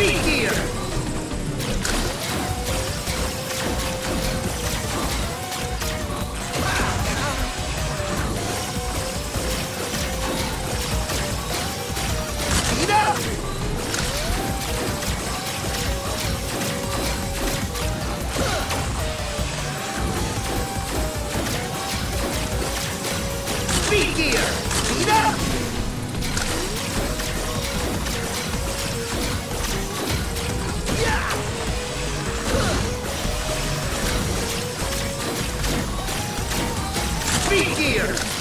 Be here!